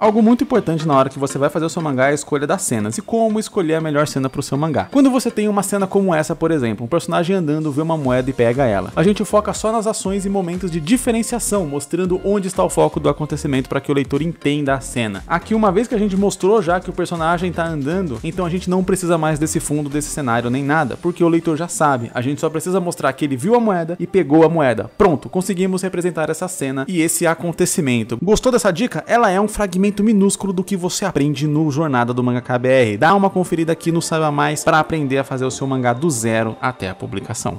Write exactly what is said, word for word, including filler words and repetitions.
Algo muito importante na hora que você vai fazer o seu mangá é a escolha das cenas e como escolher a melhor cena para o seu mangá. Quando você tem uma cena como essa, por exemplo, um personagem andando, vê uma moeda e pega ela, a gente foca só nas ações e momentos de diferenciação, mostrando onde está o foco do acontecimento para que o leitor entenda a cena. Aqui, uma vez que a gente mostrou já que o personagem está andando, então a gente não precisa mais desse fundo, desse cenário nem nada, porque o leitor já sabe, a gente só precisa mostrar que ele viu a moeda e pegou a moeda. Pronto, conseguimos representar essa cena e esse acontecimento. Gostou dessa dica? Ela é um fragmento minúsculo do que você aprende no Jornada do Manga K B R. Dá uma conferida aqui no Saiba Mais para aprender a fazer o seu mangá do zero até a publicação.